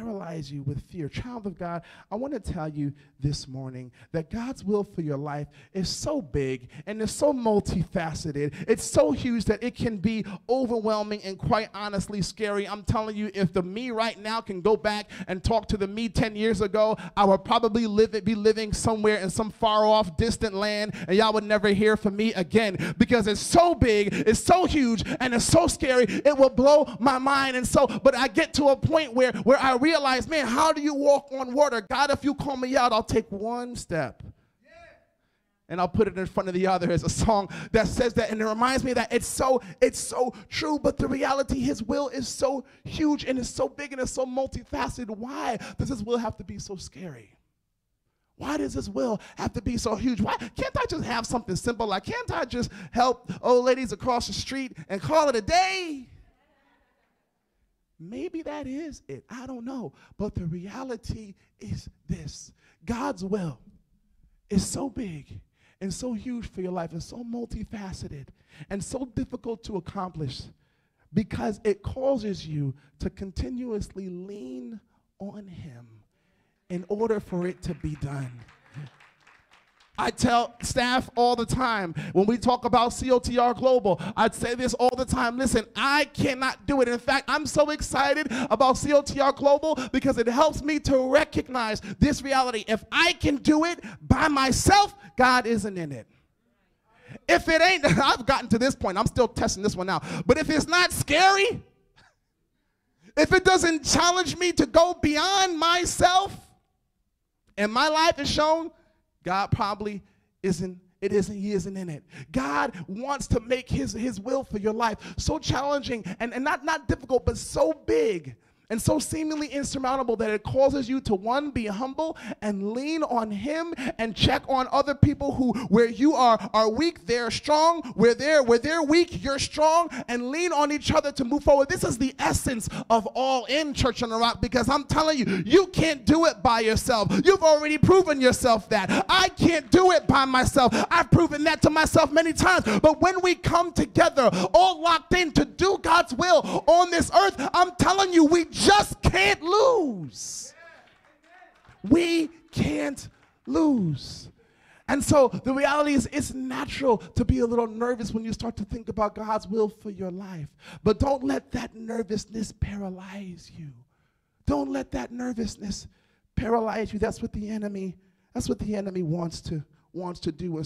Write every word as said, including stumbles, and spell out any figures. paralyze you with fear. Child of God, I want to tell you this morning that God's will for your life is so big and it's so multifaceted. It's so huge that it can be overwhelming and quite honestly scary. I'm telling you, if the me right now can go back and talk to the me ten years ago, I would probably live it, be living somewhere in some far off distant land, and y'all would never hear from me again, because it's so big, it's so huge, and it's so scary, it will blow my mind. And so, but I get to a point where, where I realize, man, how do you walk on water? God, if you call me out, I'll take one step. Yeah. And I'll put it in front of the other. There's a song that says that, and it reminds me that it's so, it's so true, but the reality, his will is so huge, and it's so big, and it's so multifaceted. Why does his will have to be so scary? Why does this will have to be so huge? Why can't I just have something simple? Like, can't I just help old ladies across the street and call it a day? Maybe that is it. I don't know. But the reality is this. God's will is so big and so huge for your life and so multifaceted and so difficult to accomplish, because it causes you to continuously lean on him in order for it to be done. I tell staff all the time, when we talk about C O T R Global, I'd say this all the time, listen, I cannot do it. In fact, I'm so excited about C O T R Global because it helps me to recognize this reality. If I can do it by myself, God isn't in it. If it ain't, I've gotten to this point, I'm still testing this one out, but if it's not scary, if it doesn't challenge me to go beyond myself, and my life is shown, God probably isn't, it isn't, he isn't in it. God wants to make his, his will for your life so challenging and, and not, not difficult, but so big and so seemingly insurmountable that it causes you to, one, be humble and lean on him and check on other people who, where you are, are weak, they're strong. Where they're, where they're weak, you're strong, and lean on each other to move forward. This is the essence of All In Church on the Rock, because I'm telling you, you can't do it by yourself. You've already proven yourself that. I can't do it by myself. I've proven that to myself many times. But when we come together, all locked in to do God's will on this earth, I'm telling you, we just can't lose. We can't lose. And so the reality is, it's natural to be a little nervous when you start to think about God's will for your life. But don't let that nervousness paralyze you. Don't let that nervousness paralyze you. That's what the enemy, that's what the enemy wants to, wants to do.